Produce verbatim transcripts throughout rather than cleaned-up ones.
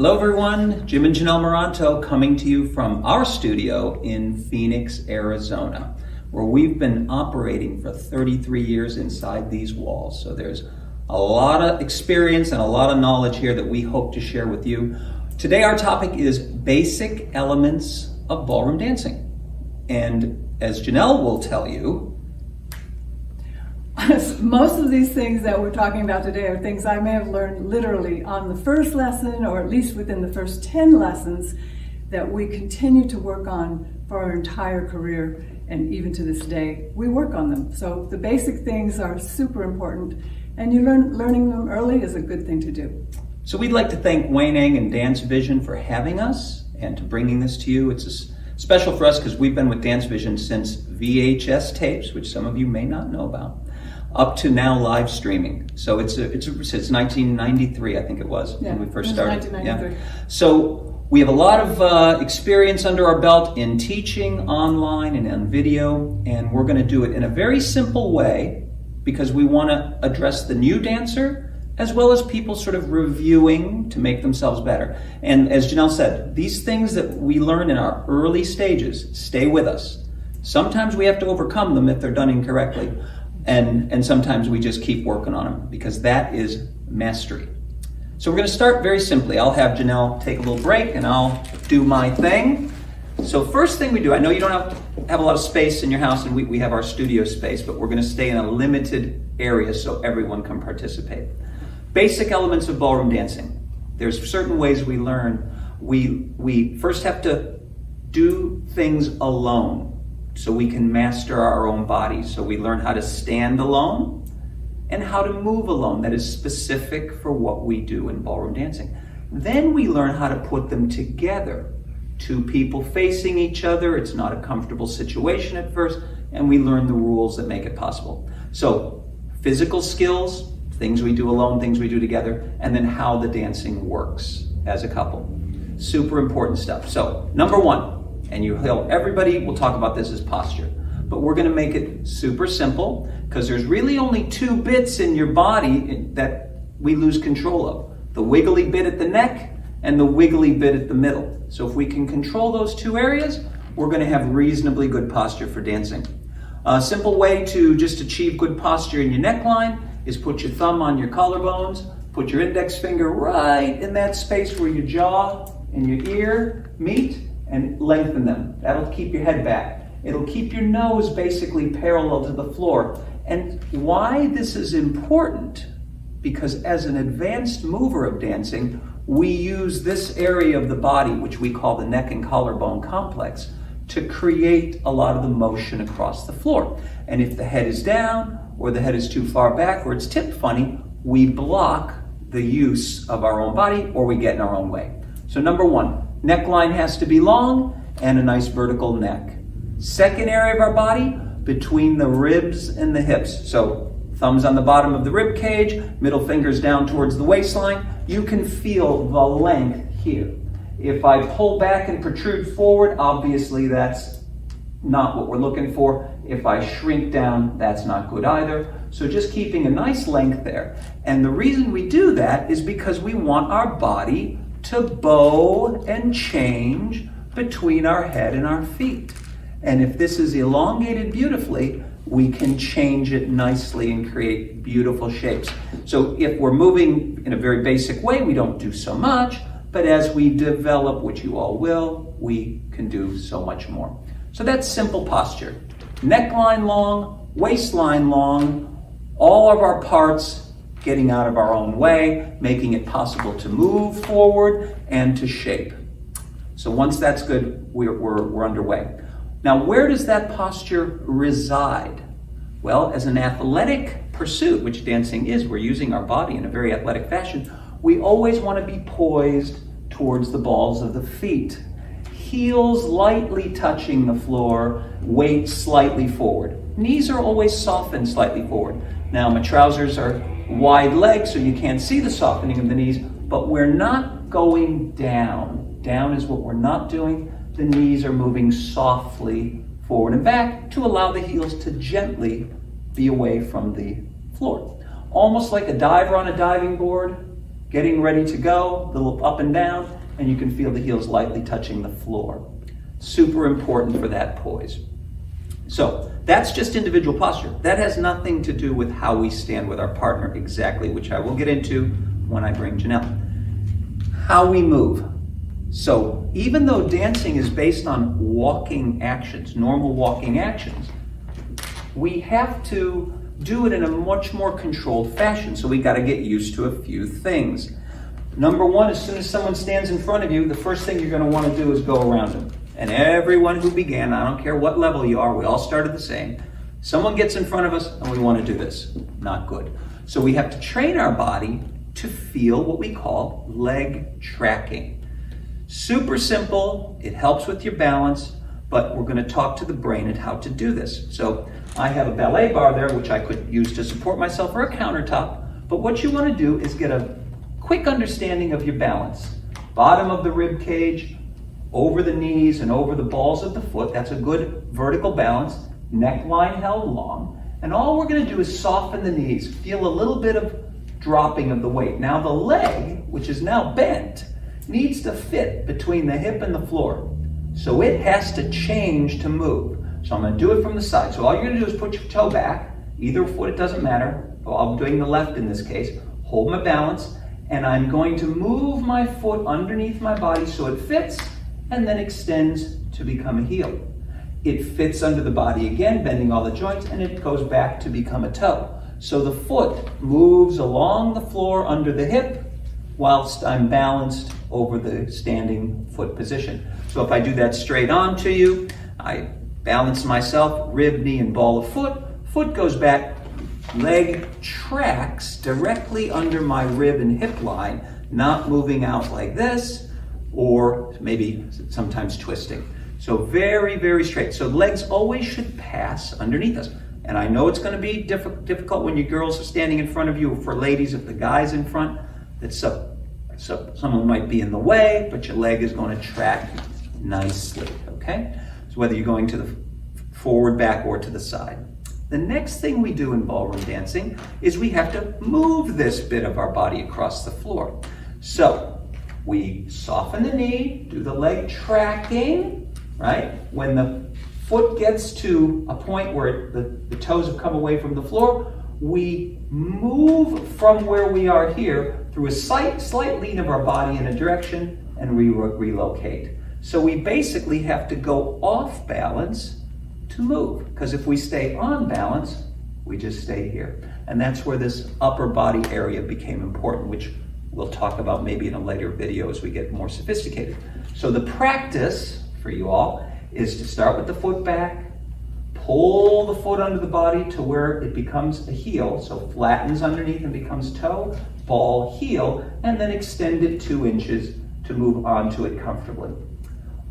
Hello everyone, Jim and Jenell Maranto coming to you from our studio in Phoenix, Arizona, where we've been operating for thirty-three years inside these walls. So there's a lot of experience and a lot of knowledge here that we hope to share with you. Today our topic is basic elements of ballroom dancing. And as Jenell will tell you, most of these things that we're talking about today are things I may have learned literally on the first lesson, or at least within the first ten lessons that we continue to work on for our entire career, and even to this day we work on them. So the basic things are super important, and you learn learning them early is a good thing to do. So we'd like to thank Wayne Eng and Dance Vision for having us and to bringing this to you. It's a special for us because we've been with Dance Vision since V H S tapes, which some of you may not know about, up to now live streaming. So it's a, it's a, it's nineteen ninety-three, I think it was, yeah, when we first started. Yeah. So we have a lot of uh, experience under our belt in teaching online and on video, and we're going to do it in a very simple way because we want to address the new dancer as well as people sort of reviewing to make themselves better. And as Jenell said, these things that we learn in our early stages stay with us. Sometimes we have to overcome them if they're done incorrectly. And, and sometimes we just keep working on them because that is mastery. So we're going to start very simply. I'll have Jenell take a little break and I'll do my thing. So first thing we do, I know you don't have, have a lot of space in your house, and we, we have our studio space, but we're going to stay in a limited area so everyone can participate. Basic elements of ballroom dancing. There's certain ways we learn. We, we first have to do things alone, so we can master our own bodies. So we learn how to stand alone and how to move alone. That is specific for what we do in ballroom dancing. Then we learn how to put them together. Two people facing each other. It's not a comfortable situation at first. And we learn the rules that make it possible. So physical skills, things we do alone, things we do together, and then how the dancing works as a couple. Super important stuff. So number one, and you know, everybody will talk about this as posture, but we're going to make it super simple because there's really only two bits in your body that we lose control of. The wiggly bit at the neck and the wiggly bit at the middle. So if we can control those two areas, we're going to have reasonably good posture for dancing. A simple way to just achieve good posture in your neckline is put your thumb on your collarbones, put your index finger right in that space where your jaw and your ear meet, and lengthen them. That'll keep your head back. It'll keep your nose basically parallel to the floor. And why this is important, because as an advanced mover of dancing, we use this area of the body, which we call the neck and collarbone complex, to create a lot of the motion across the floor. And if the head is down, or the head is too far back, or it's tipped funny, we block the use of our own body, or we get in our own way. So number one, neckline has to be long and a nice vertical neck. Second area of our body, between the ribs and the hips. So thumbs on the bottom of the rib cage, middle fingers down towards the waistline. You can feel the length here. If I pull back and protrude forward, obviously that's not what we're looking for. If I shrink down, that's not good either. So just keeping a nice length there. And the reason we do that is because we want our body to bow and change between our head and our feet. And if this is elongated beautifully, we can change it nicely and create beautiful shapes. So if we're moving in a very basic way, we don't do so much, but as we develop, which you all will, we can do so much more. So that's simple posture. Neckline long, waistline long, all of our parts getting out of our own way, making it possible to move forward and to shape. So once that's good, we're, we're, we're underway. Now, where does that posture reside? Well, as an athletic pursuit, which dancing is, we're using our body in a very athletic fashion, we always want to be poised towards the balls of the feet. Heels lightly touching the floor, weight slightly forward. Knees are always softened slightly forward. Now, my trousers are wide legs, so you can't see the softening of the knees, but we're not going down. Down is what we're not doing. The knees are moving softly forward and back to allow the heels to gently be away from the floor. Almost like a diver on a diving board, getting ready to go, little up and down, and you can feel the heels lightly touching the floor. Super important for that poise. So that's just individual posture. That has nothing to do with how we stand with our partner exactly, which I will get into when I bring Jenell. How we move. So even though dancing is based on walking actions, normal walking actions, we have to do it in a much more controlled fashion. So we got to get used to a few things. Number one, as soon as someone stands in front of you, the first thing you're going to want to do is go around them. And everyone who began, I don't care what level you are, we all started the same. Someone gets in front of us and we want to do this. Not good. So we have to train our body to feel what we call leg tracking. Super simple. It helps with your balance, but we're going to talk to the brain and how to do this. So I have a ballet bar there, which I could use to support myself or a countertop. But what you want to do is get a quick understanding of your balance. Bottom of the rib cage, over the knees and over the balls of the foot. That's a good vertical balance. Neckline held long. And all we're going to do is soften the knees. Feel a little bit of dropping of the weight. Now the leg, which is now bent, needs to fit between the hip and the floor. So it has to change to move. So I'm going to do it from the side. So all you're going to do is put your toe back, either foot, it doesn't matter. I'm doing the left in this case. Hold my balance, and I'm going to move my foot underneath my body so it fits, and then extends to become a heel. It fits under the body again, bending all the joints, and it goes back to become a toe. So the foot moves along the floor under the hip, whilst I'm balanced over the standing foot position. So if I do that straight on to you, I balance myself, rib, knee, and ball of foot. Foot goes back, leg tracks directly under my rib and hip line, not moving out like this, or maybe sometimes twisting. So very, very straight. So legs always should pass underneath us. And I know it's going to be diff- difficult when your girls are standing in front of you, or for ladies, if the guy's in front, that so, so someone might be in the way, but your leg is going to track nicely, okay? So whether you're going to the forward, back, or to the side. The next thing we do in ballroom dancing is we have to move this bit of our body across the floor. So we soften the knee, do the leg tracking, right? When the foot gets to a point where the, the toes have come away from the floor, we move from where we are here through a slight, slight lean of our body in a direction and we relocate. So we basically have to go off balance to move, because if we stay on balance, we just stay here. And that's where this upper body area became important, which we'll talk about maybe in a later video as we get more sophisticated. So the practice for you all is to start with the foot back, pull the foot under the body to where it becomes a heel, so flattens underneath and becomes toe, ball, heel, and then extend it two inches to move onto it comfortably.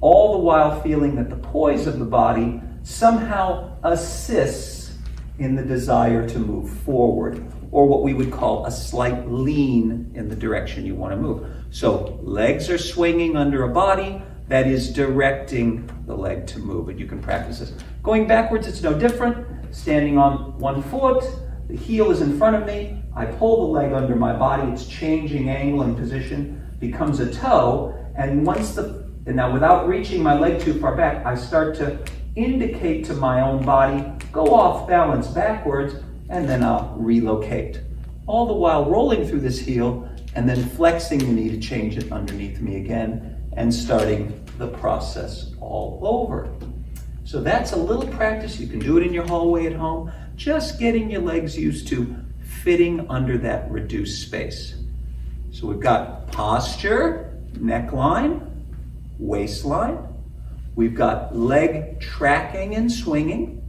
All the while feeling that the poise of the body somehow assists in the desire to move forward, or what we would call a slight lean in the direction you want to move. So legs are swinging under a body that is directing the leg to move, and you can practice this. Going backwards, it's no different. Standing on one foot, the heel is in front of me, I pull the leg under my body, it's changing angle and position, becomes a toe, and once the And now without reaching my leg too far back, I start to indicate to my own body, go off balance backwards, and then I'll relocate. All the while rolling through this heel and then flexing the knee to change it underneath me again and starting the process all over. So that's a little practice. You can do it in your hallway at home. Just getting your legs used to fitting under that reduced space. So we've got posture, neckline, waistline, we've got leg tracking and swinging,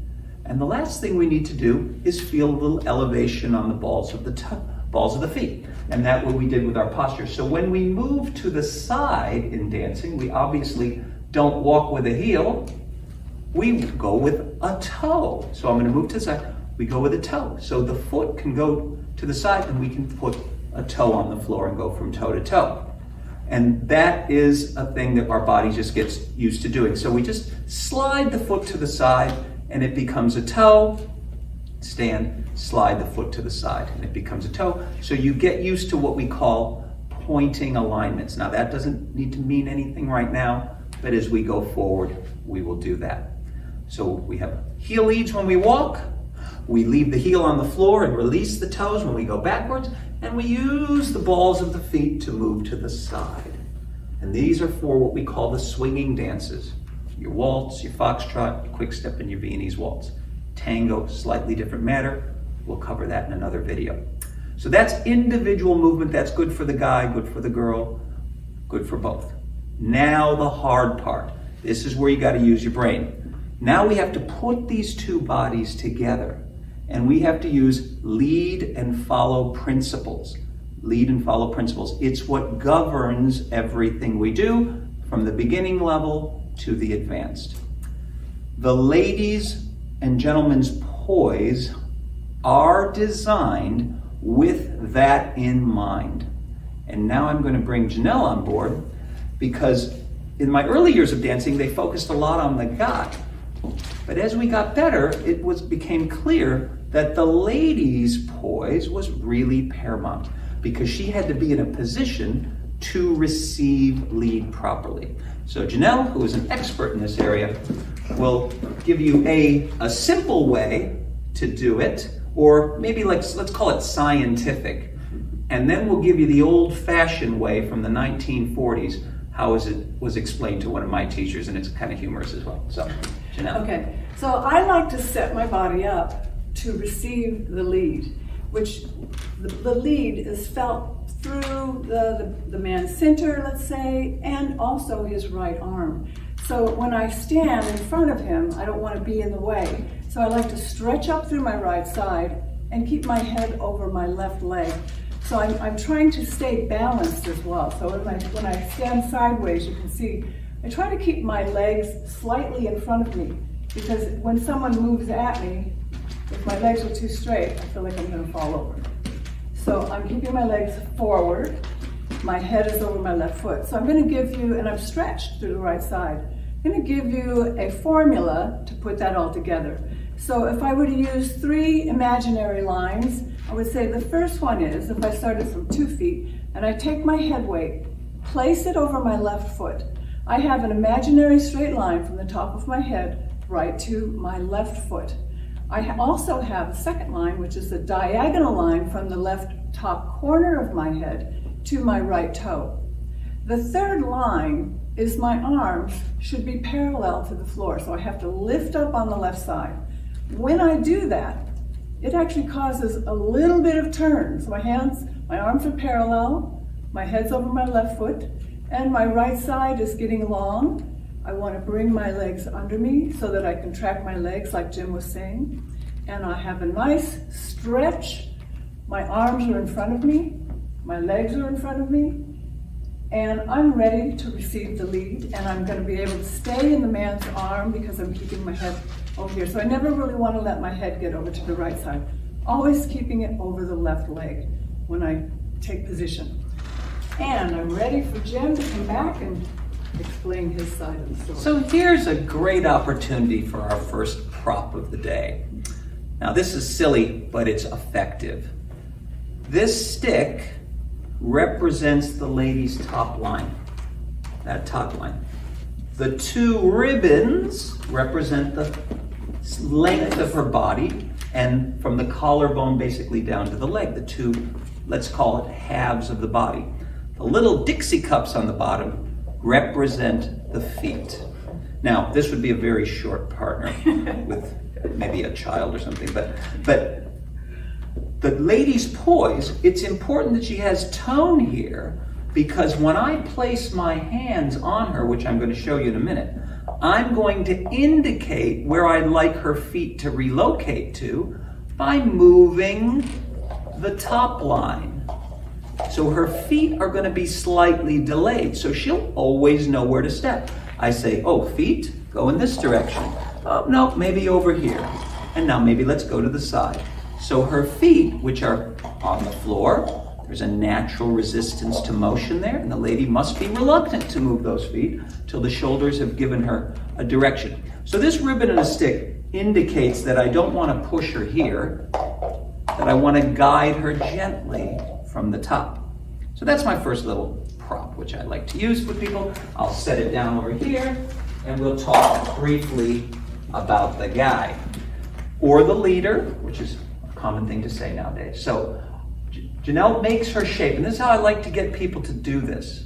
and the last thing we need to do is feel a little elevation on the balls of the to- balls of the feet, and that's what we did with our posture. So when we move to the side in dancing, we obviously don't walk with a heel, we go with a toe. So I'm going to move to the side, we go with a toe. So the foot can go to the side and we can put a toe on the floor and go from toe to toe. And that is a thing that our body just gets used to doing. So we just slide the foot to the side and it becomes a toe. Stand, slide the foot to the side and it becomes a toe. So you get used to what we call pointing alignments. Now that doesn't need to mean anything right now, but as we go forward, we will do that. So we have heel leads when we walk, we leave the heel on the floor and release the toes when we go backwards, and we use the balls of the feet to move to the side. And these are for what we call the swinging dances. Your waltz, your foxtrot, your quick step, and your Viennese waltz. Tango, slightly different matter. We'll cover that in another video. So that's individual movement. That's good for the guy, good for the girl, good for both. Now the hard part. This is where you got to use your brain. Now we have to put these two bodies together, and we have to use lead and follow principles. Lead and follow principles. It's what governs everything we do from the beginning level to the advanced. The ladies' and gentlemen's poise are designed with that in mind. And now I'm going to bring Jenell on board, because in my early years of dancing, they focused a lot on the guy. But as we got better, it was became clear that the lady's poise was really paramount, because she had to be in a position to receive lead properly. So Jenell, who is an expert in this area, will give you a, a simple way to do it, or maybe like, let's call it scientific. And then we'll give you the old-fashioned way from the nineteen forties, how is it was explained to one of my teachers, and it's kind of humorous as well. So, Jenell. Okay, so I like to set my body up to receive the lead, which the, the lead is felt through the, the, the man's center, let's say, and also his right arm. So when I stand in front of him, I don't want to be in the way. So I like to stretch up through my right side and keep my head over my left leg. So I'm, I'm trying to stay balanced as well. So when I, when I stand sideways, you can see, I try to keep my legs slightly in front of me, because when someone moves at me, if my legs are too straight, I feel like I'm going to fall over. So I'm keeping my legs forward, my head is over my left foot. So I'm going to give you, and I'm stretched through the right side, I'm going to give you a formula to put that all together. So if I were to use three imaginary lines, I would say the first one is, if I started from two feet, and I take my head weight, place it over my left foot, I have an imaginary straight line from the top of my head right to my left foot. I also have a second line, which is a diagonal line from the left top corner of my head to my right toe. The third line is my arms should be parallel to the floor, so I have to lift up on the left side. When I do that, it actually causes a little bit of turn. So my hands, my arms are parallel, my head's over my left foot, and my right side is getting long. I want to bring my legs under me so that I can contract my legs like Jim was saying. And I have a nice stretch. My arms are in front of me. My legs are in front of me. And I'm ready to receive the lead. And I'm going to be able to stay in the man's arm because I'm keeping my head over here. So I never really want to let my head get over to the right side. Always keeping it over the left leg when I take position. And I'm ready for Jim to come back and explain his side of the story. So here's a great opportunity for our first prop of the day. Now this is silly, but it's effective. This stick represents the lady's top line, that top line. The two ribbons represent the length of her body, and from the collarbone basically down to the leg, the two, let's call it halves of the body. The little Dixie cups on the bottom represent the feet. Now, this would be a very short partner with maybe a child or something, but, but the lady's poise, it's important that she has tone here, because when I place my hands on her, which I'm going to show you in a minute, I'm going to indicate where I'd like her feet to relocate to by moving the top line. So her feet are going to be slightly delayed, so she'll always know where to step. I say, oh, feet, go in this direction. Oh, no, maybe over here. And now maybe let's go to the side. So her feet, which are on the floor, there's a natural resistance to motion there, and the lady must be reluctant to move those feet till the shoulders have given her a direction. So this ribbon and a stick indicates that I don't want to push her here, that I want to guide her gently from the top. So that's my first little prop, which I like to use for people. I'll set it down over here, and we'll talk briefly about the guy, or the leader, which is a common thing to say nowadays. So Jenell makes her shape, and this is how I like to get people to do this.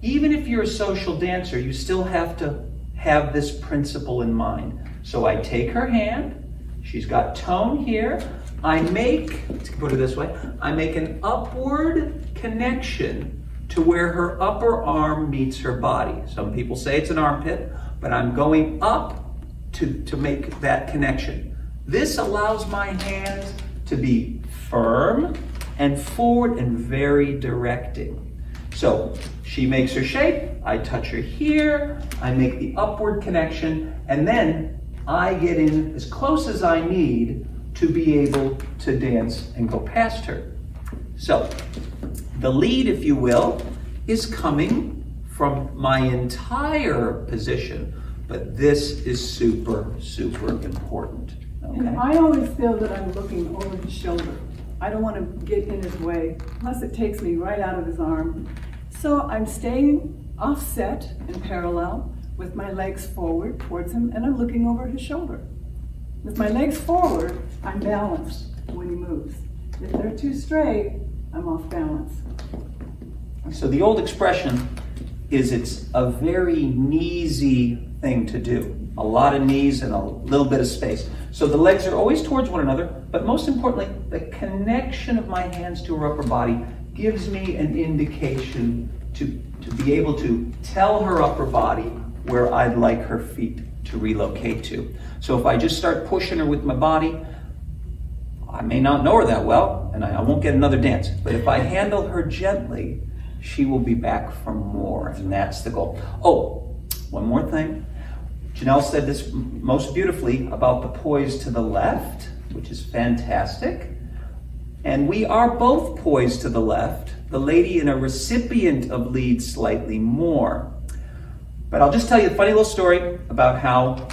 Even if you're a social dancer, you still have to have this principle in mind. So I take her hand, she's got tone here, I make, let's put it this way, I make an upward connection to where her upper arm meets her body. Some people say it's an armpit, but I'm going up to, to make that connection. This allows my hands to be firm and forward and very directing. So she makes her shape, I touch her here, I make the upward connection, and then I get in as close as I need to be able to dance and go past her. So the lead, if you will, is coming from my entire position, but this is super, super important. Okay? And I always feel that I'm looking over his shoulder. I don't want to get in his way, plus it takes me right out of his arm. So I'm staying offset and parallel with my legs forward towards him, and I'm looking over his shoulder. With my legs forward, I'm balanced when he moves. If they're too straight, I'm off balance. So the old expression is it's a very kneesy thing to do. A lot of knees and a little bit of space. So the legs are always towards one another, but most importantly, the connection of my hands to her upper body gives me an indication to, to be able to tell her upper body where I'd like her feet to relocate to. So if I just start pushing her with my body, I may not know her that well, and I, I won't get another dance. But if I handle her gently, she will be back for more, and that's the goal. Oh, one more thing. Jenell said this most beautifully about the poise to the left, which is fantastic. And we are both poised to the left, the lady and a recipient of lead slightly more. But I'll just tell you a funny little story about how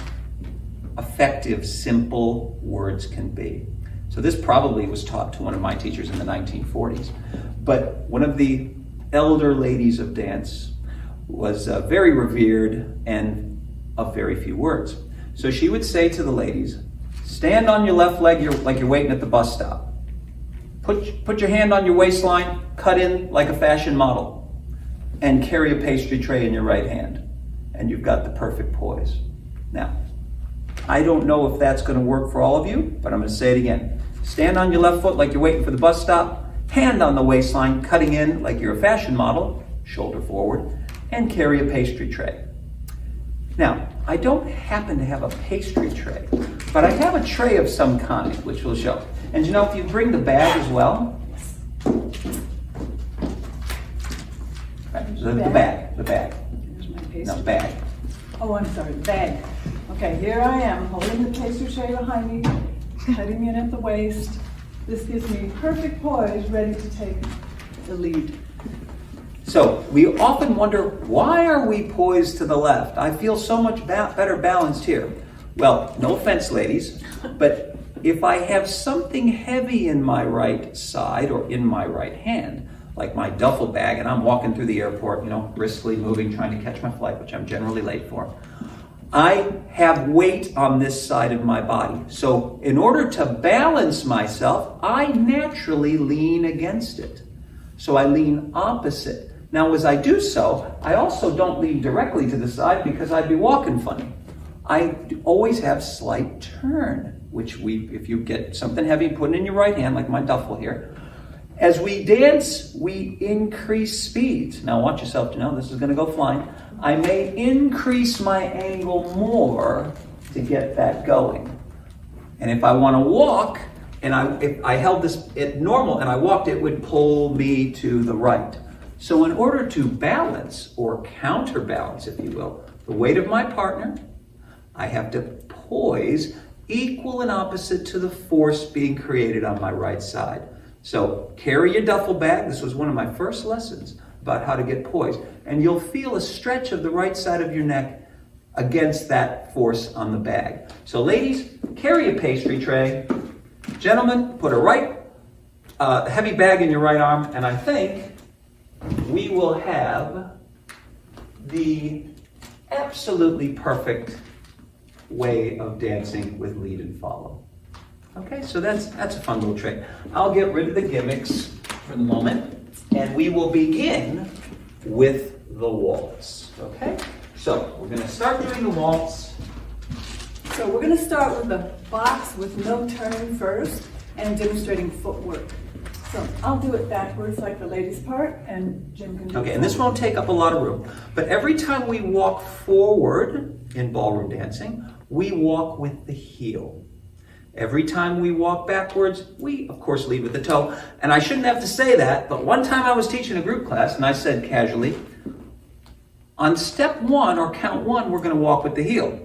effective simple words can be. So this probably was taught to one of my teachers in the nineteen forties. But one of the elder ladies of dance was uh, very revered and of very few words. So she would say to the ladies, stand on your left leg you're, like you're waiting at the bus stop. Put, put your hand on your waistline, cut in like a fashion model, and carry a pastry tray in your right hand. And you've got the perfect poise. Now, I don't know if that's gonna work for all of you, but I'm gonna say it again. Stand on your left foot like you're waiting for the bus stop, hand on the waistline, cutting in like you're a fashion model, shoulder forward, and carry a pastry tray. Now, I don't happen to have a pastry tray, but I have a tray of some kind, which we'll show. And Jenell, if you bring the bag as well. Right, so the bag, the bag. Here's my pastry. No, bag. Oh, I'm sorry, bag. Okay, here I am, holding the pastry tray behind me, cutting it at the waist. This gives me perfect poise, ready to take the lead. So we often wonder, why are we poised to the left? I feel so much ba better balanced here. Well, no offense, ladies, but if I have something heavy in my right side or in my right hand, like my duffel bag, and I'm walking through the airport, you know, briskly moving, trying to catch my flight, which I'm generally late for, I have weight on this side of my body. So in order to balance myself, I naturally lean against it. So I lean opposite. Now, as I do so, I also don't lean directly to the side because I'd be walking funny. I always have slight turn, which we, if you get something heavy, put it in your right hand, like my duffel here. As we dance, we increase speeds. Now, watch yourself, Jenell, this is gonna go flying. I may increase my angle more to get that going. And if I wanna walk, and I, if I held this at normal and I walked, it would pull me to the right. So in order to balance or counterbalance, if you will, the weight of my partner, I have to poise equal and opposite to the force being created on my right side. So carry your duffel bag. This was one of my first lessons about how to get poised. And you'll feel a stretch of the right side of your neck against that force on the bag. So ladies, carry a pastry tray. Gentlemen, put a right uh, heavy bag in your right arm, and I think we will have the absolutely perfect way of dancing with lead and follow. Okay, so that's, that's a fun little trick. I'll get rid of the gimmicks for the moment, and we will begin with the waltz, okay? So we're gonna start doing the waltz. So we're gonna start with the box with no turn first and demonstrating footwork. So I'll do it backwards like the ladies' part, and Jim can do it. Okay, and this won't take up a lot of room. But every time we walk forward in ballroom dancing, we walk with the heel. Every time we walk backwards, we, of course, lead with the toe. And I shouldn't have to say that, but one time I was teaching a group class, and I said casually, on step one, or count one, we're going to walk with the heel.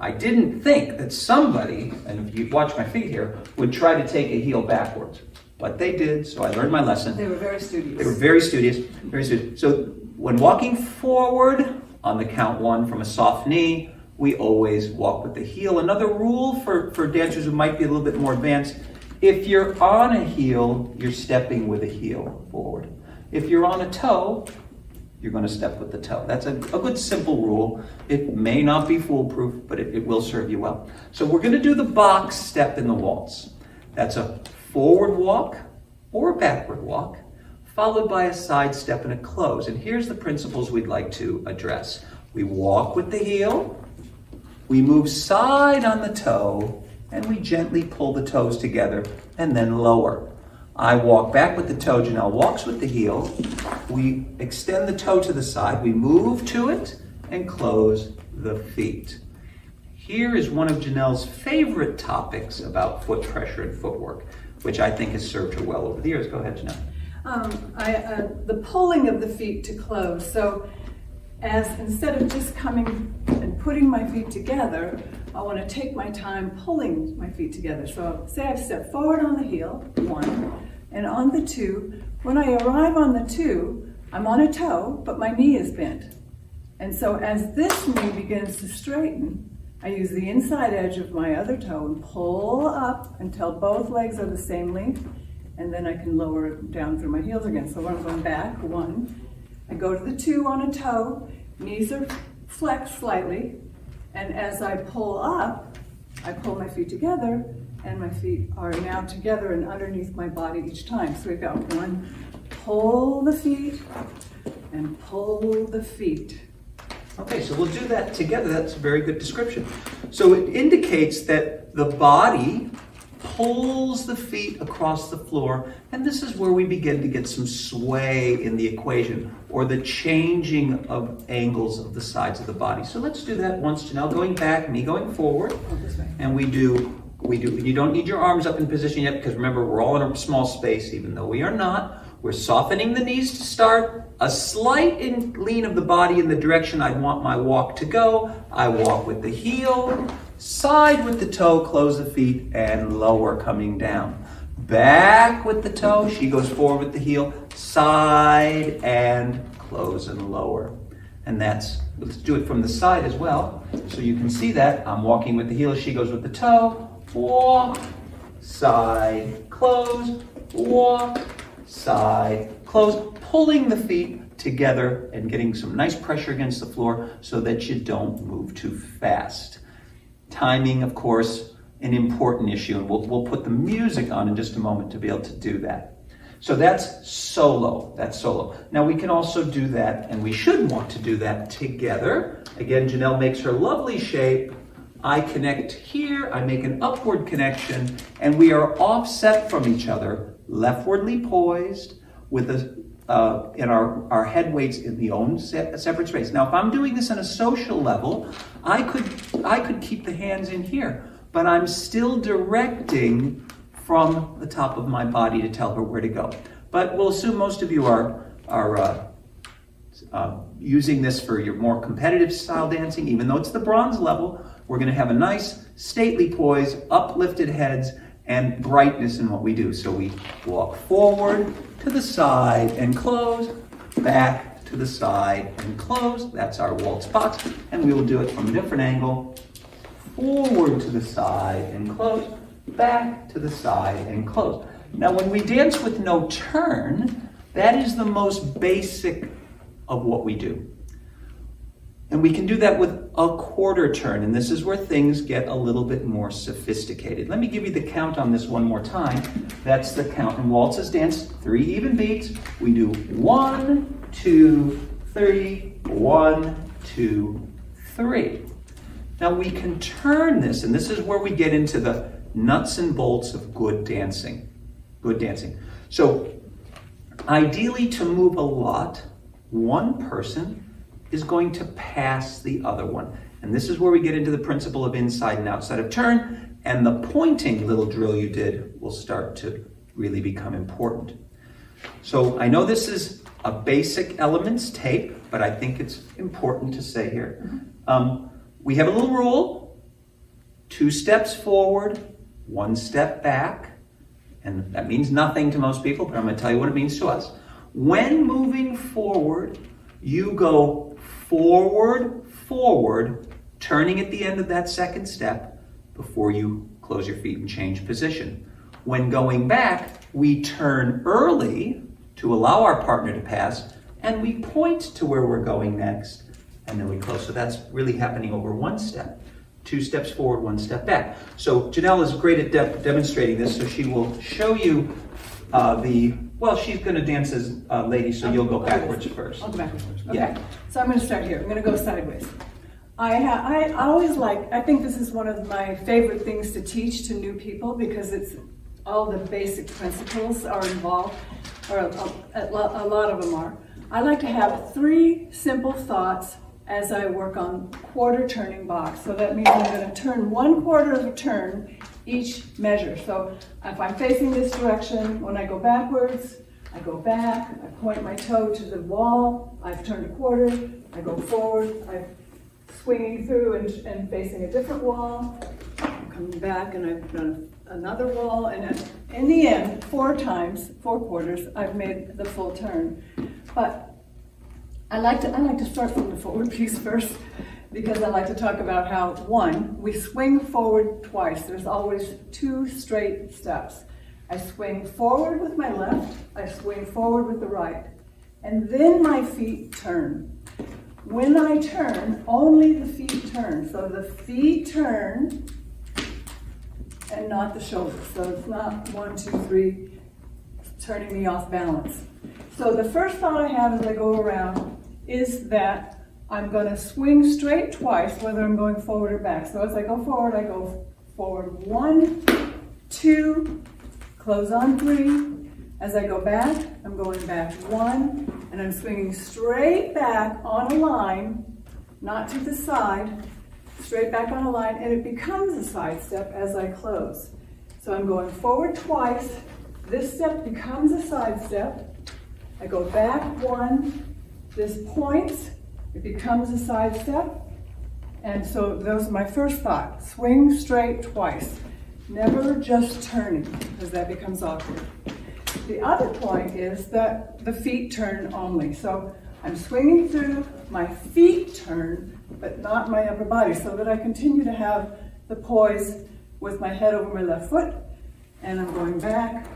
I didn't think that somebody, and if you watch my feet here, would try to take a heel backwards. But they did, so I learned my lesson. They were very studious. They were very studious, very studious. So when walking forward on the count one from a soft knee, we always walk with the heel. Another rule for, for dancers who might be a little bit more advanced, if you're on a heel, you're stepping with a heel forward. If you're on a toe, you're gonna step with the toe. That's a, a good simple rule. It may not be foolproof, but it, it will serve you well. So we're gonna do the box step in the waltz. That's a forward walk or a backward walk, followed by a side step and a close. And here's the principles we'd like to address. We walk with the heel, we move side on the toe, and we gently pull the toes together and then lower. I walk back with the toe, Jenell walks with the heel. We extend the toe to the side, we move to it, and close the feet. Here is one of Jenell's favorite topics about foot pressure and footwork, which I think has served her well over the years. Go ahead, Jenell. Um, I, uh, the pulling of the feet to close. So, as instead of just coming and putting my feet together, I want to take my time pulling my feet together. So say I step forward on the heel, one, and on the two. When I arrive on the two, I'm on a toe, but my knee is bent. And so as this knee begins to straighten, I use the inside edge of my other toe and pull up until both legs are the same length, and then I can lower down through my heels again. So when I'm going back, one, I go to the two on a toe, knees are flexed slightly, and as I pull up, I pull my feet together, and my feet are now together and underneath my body each time. So we've got one, pull the feet, and pull the feet. Okay, so we'll do that together. That's a very good description. So it indicates that the body pulls the feet across the floor, and this is where we begin to get some sway in the equation, or the changing of angles of the sides of the body. So let's do that once, Jenell, going back, knee going forward, and we do, we do, you don't need your arms up in position yet, because remember, we're all in a small space, even though we are not. We're softening the knees to start, a slight in lean of the body in the direction I'd want my walk to go. I walk with the heel, side with the toe, close the feet, and lower coming down. Back with the toe, she goes forward with the heel, side and close and lower. And that's, let's do it from the side as well. So you can see that, I'm walking with the heel, she goes with the toe, walk, side, close, walk, side, close, pulling the feet together and getting some nice pressure against the floor so that you don't move too fast. Timing, of course, an important issue, and we'll, we'll put the music on in just a moment to be able to do that. So that's solo, that's solo. Now we can also do that, and we should want to do that together. Again, Jenell makes her lovely shape. I connect here, I make an upward connection, and we are offset from each other, leftwardly poised, with a, uh, in our, our head weights in the own se separate space. Now, if I'm doing this on a social level, I could, I could keep the hands in here, but I'm still directing from the top of my body to tell her where to go. But we'll assume most of you are, are uh, uh, using this for your more competitive style dancing, even though it's the bronze level. We're gonna have a nice stately poise, uplifted heads, and brightness in what we do. So we walk forward, to the side and close, back to the side and close. That's our waltz box, and we will do it from a different angle. Forward to the side and close, back to the side and close. Now when we dance with no turn, That is the most basic of what we do. And we can do that with a quarter turn, and this is where things get a little bit more sophisticated. Let me give you the count on this one more time. That's the count in waltzes dance, three even beats. We do one, two, three, one, two, three. Now we can turn this, and this is where we get into the nuts and bolts of good dancing. Good dancing. So ideally, to move a lot, one person is going to pass the other one. And this is where we get into the principle of inside and outside of turn, and the pointing little drill you did will start to really become important. So I know this is a basic elements tape, but I think it's important to say here. Um, we have a little rule, two steps forward, one step back, and that means nothing to most people, but I'm gonna tell you what it means to us. When moving forward, you go forward, forward, turning at the end of that second step before you close your feet and change position. When going back, we turn early to allow our partner to pass, and we point to where we're going next, and then we close. So that's really happening over one step. Two steps forward, one step back. So Jenell is great at de demonstrating this, so she will show you uh, the, well, she's gonna dance as a uh, lady, so I'll, you'll go backwards first. I'll go backwards first, okay. Yeah. So I'm gonna start here, I'm gonna go sideways. I, ha I always like, I think this is one of my favorite things to teach to new people because it's all the basic principles are involved, or a, a, a lot of them are. I like to have three simple thoughts as I work on quarter turning box. So that means I'm gonna turn one quarter of a turn each measure. So if I'm facing this direction, when I go backwards, I go back, I point my toe to the wall, I've turned a quarter, I go forward, I'm swinging through and, and facing a different wall, I'm coming back and I've done another wall, and in the end, four times, four quarters, I've made the full turn. But I like to, I like to start from the forward piece first, because I like to talk about how, one, we swing forward twice. There's always two straight steps. I swing forward with my left, I swing forward with the right, and then my feet turn. When I turn, only the feet turn. So the feet turn and not the shoulders. So it's not one, two, three, turning me off balance. So the first thought I have as I go around is that I'm going to swing straight twice, whether I'm going forward or back. So as I go forward, I go forward one, two, close on three. As I go back, I'm going back one, and I'm swinging straight back on a line, not to the side, straight back on a line, and it becomes a side step as I close. So I'm going forward twice. This step becomes a side step. I go back one, this points, it becomes a side step. And so those are my first thought. Swing straight twice. Never just turning, because that becomes awkward. The other point is that the feet turn only. So I'm swinging through, my feet turn, but not my upper body, so that I continue to have the poise with my head over my left foot, and I'm going back.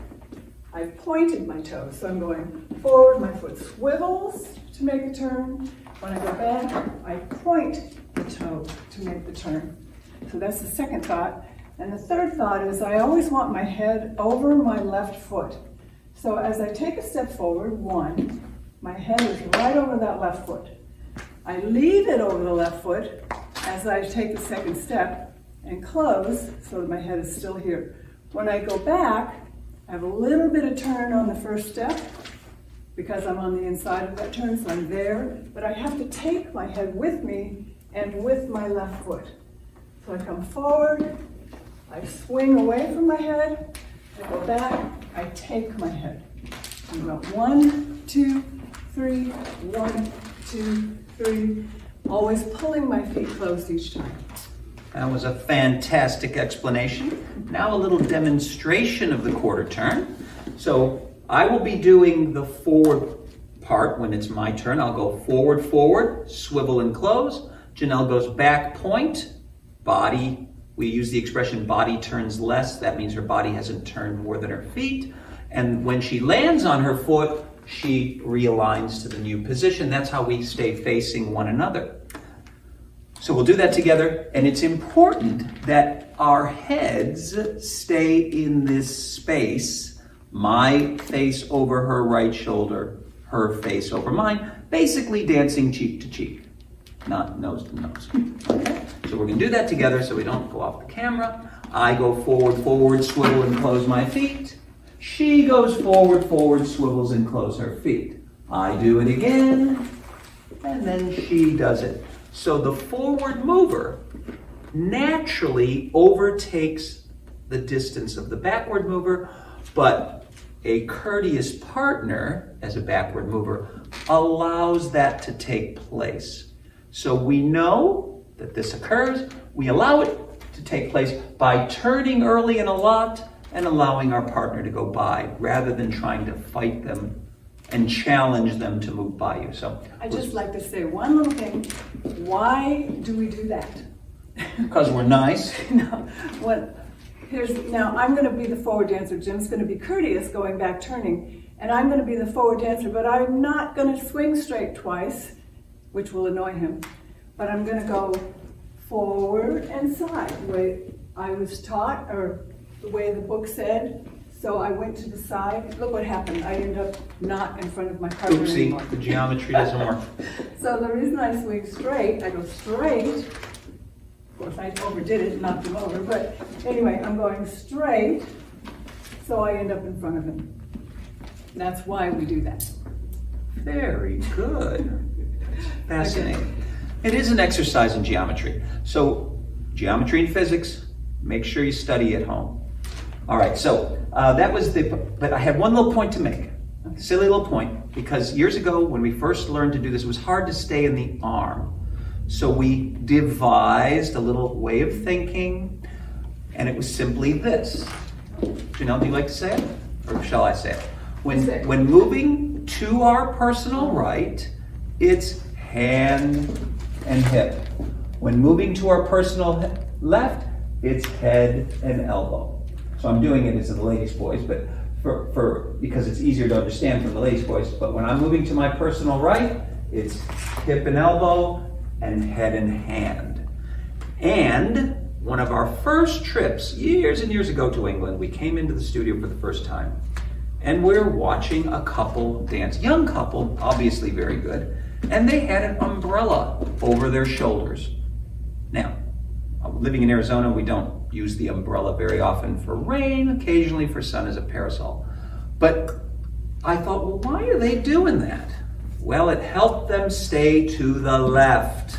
I've pointed my toes, so I'm going forward, my foot swivels to make the turn. When I go back, I point the toe to make the turn. So that's the second thought. And the third thought is I always want my head over my left foot. So as I take a step forward, one, my head is right over that left foot. I leave it over the left foot as I take the second step and close, so that my head is still here. When I go back, I have a little bit of turn on the first step, because I'm on the inside of that turn, so I'm there, but I have to take my head with me and with my left foot. So I come forward, I swing away from my head, I go back, I take my head. I'm going one, two, three, one, two, three, always pulling my feet closed each time. That was a fantastic explanation. Now a little demonstration of the quarter turn. So I will be doing the forward part when it's my turn. I'll go forward, forward, swivel and close. Jenell goes back, point, body. We use the expression body turns less. That means her body hasn't turned more than her feet. And when she lands on her foot, she realigns to the new position. That's how we stay facing one another. So we'll do that together, and it's important that our heads stay in this space, my face over her right shoulder, her face over mine, basically dancing cheek to cheek, not nose to nose. Okay. So we're gonna do that together so we don't go off the camera. I go forward, forward, swivel, and close my feet. She goes forward, forward, swivels, and close her feet. I do it again, and then she does it. So the forward mover naturally overtakes the distance of the backward mover, but a courteous partner, as a backward mover, allows that to take place. So we know that this occurs. We allow it to take place by turning early in a lot and allowing our partner to go by, rather than trying to fight them and challenge them to move by you. So I just like to say one little thing. Why do we do that? Because we're nice. No, what, here's, now I'm gonna be the forward dancer, Jim's gonna be courteous, going back, turning, and I'm gonna be the forward dancer, but I'm not gonna swing straight twice, which will annoy him, but I'm gonna go forward and side, the way I was taught, or the way the book said. So I went to the side. Look what happened. I ended up not in front of my partner. Oopsie, anymore. The geometry doesn't work. So the reason I swing straight, I go straight. Of course, I overdid it, knocked him over. But anyway, I'm going straight, so I end up in front of him. And that's why we do that. Very good. Fascinating. It is an exercise in geometry. So geometry and physics, make sure you study at home. All right, so uh, that was the, but I had one little point to make, a silly little point, because years ago when we first learned to do this, it was hard to stay in the arm. So we devised a little way of thinking, and it was simply this. Jenell, do you like to say it? Or shall I say it? When, say it. When moving to our personal right, it's hand and hip. When moving to our personal left, it's head and elbow. So I'm doing it as a lady's voice, but for, for because it's easier to understand from the lady's voice. But when I'm moving to my personal right, it's hip and elbow and head and hand. And one of our first trips years and years ago to England, we came into the studio for the first time, and we're watching a couple dance, young couple, obviously very good, and they had an umbrella over their shoulders. Now, living in Arizona, we don't use the umbrella very often for rain, occasionally for sun as a parasol. But I thought, well, why are they doing that? Well, it helped them stay to the left.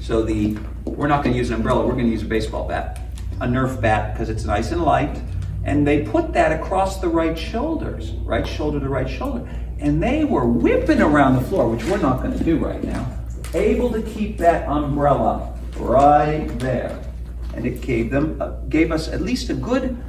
So the, we're not gonna use an umbrella, we're gonna use a baseball bat, a Nerf bat, because it's nice and light. And they put that across the right shoulders, right shoulder to right shoulder. And they were whipping around the floor, which we're not gonna do right now, able to keep that umbrella right there. And it gave them, uh, gave us at least a good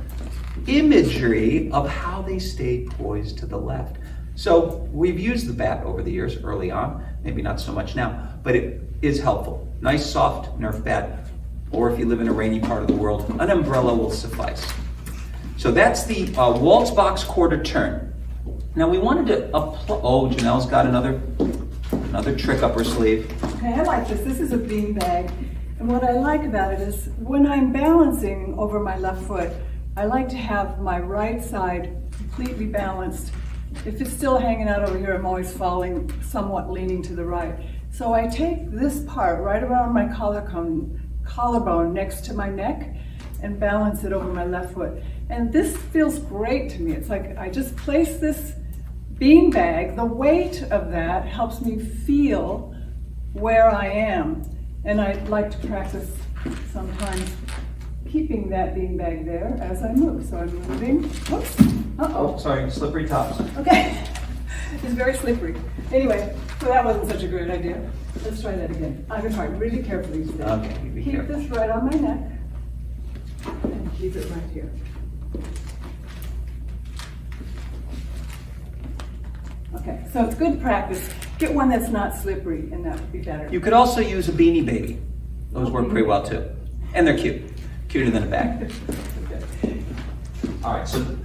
imagery of how they stayed poised to the left. So we've used the bat over the years early on, maybe not so much now, but it is helpful. Nice soft Nerf bat, or if you live in a rainy part of the world, an umbrella will suffice. So that's the uh, waltz box quarter turn. Now we wanted to apply, oh, Jenell's got another, another trick up her sleeve. Okay, I like this, this is a bean bag. And what I like about it is when I'm balancing over my left foot, I like to have my right side completely balanced. If it's still hanging out over here, I'm always falling, somewhat leaning to the right. So I take this part right around my collarbone, collarbone next to my neck, and balance it over my left foot. And this feels great to me. It's like I just place this bean bag. The weight of that helps me feel where I am. And I'd like to practice sometimes keeping that beanbag there as I move. So I'm moving, whoops, uh-oh. Oh, sorry, slippery tops. Okay, it's very slippery. Anyway, so that wasn't such a great idea. Let's try that again. I'm gonna try really carefully today. Okay, be Keep careful. This right on my neck, and keep it right here. Okay, so it's good practice. Get one that's not slippery, and that would be better. You could also use a beanie baby. Those work pretty well too. And they're cute, cuter than a bag. Okay. All right, so,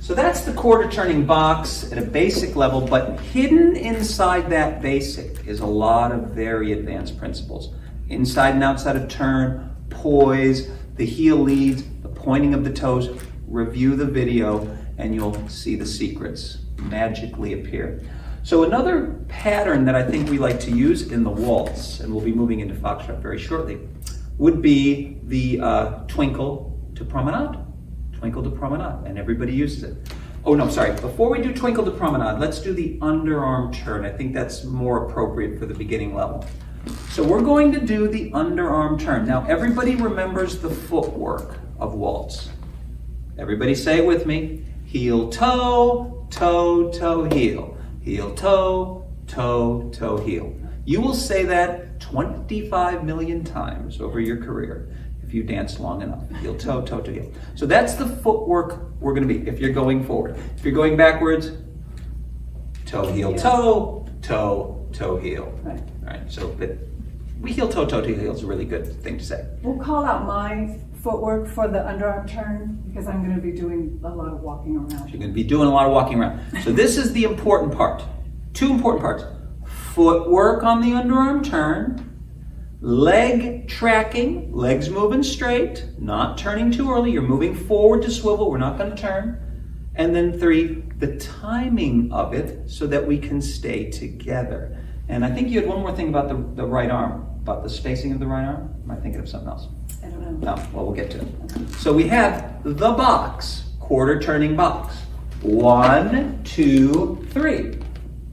so So that's the quarter turning box at a basic level, but hidden inside that basic is a lot of very advanced principles. Inside and outside of turn, poise, the heel leads, the pointing of the toes. Review the video and you'll see the secrets magically appear. So another pattern that I think we like to use in the waltz, and we'll be moving into foxtrot very shortly, would be the uh, twinkle to promenade. Twinkle to promenade, and everybody uses it. Oh no, sorry, before we do twinkle to promenade, let's do the underarm turn. I think that's more appropriate for the beginning level. So we're going to do the underarm turn. Now everybody remembers the footwork of waltz. Everybody say it with me. Heel, toe, toe, toe, heel. Heel, toe, toe, toe, heel. You will say that twenty-five million times over your career if you dance long enough. Heel, toe, toe, toe, heel. So that's the footwork we're going to be if you're going forward. If you're going backwards, toe, heel, toe, toe, toe, heel. Right. All right. So but we heel, toe, toe, toe, heel is a really good thing to say. We'll call out mine. Footwork for the underarm turn, because I'm going to be doing a lot of walking around. You're going to be doing a lot of walking around. So this is the important part. Two important parts. Footwork on the underarm turn, leg tracking, legs moving straight, not turning too early, you're moving forward to swivel, we're not going to turn. And then three, the timing of it so that we can stay together. And I think you had one more thing about the, the right arm, about the spacing of the right arm. Am I thinking of something else? I don't know. No, well, we'll get to it. So we have the box, quarter turning box. One, two, three.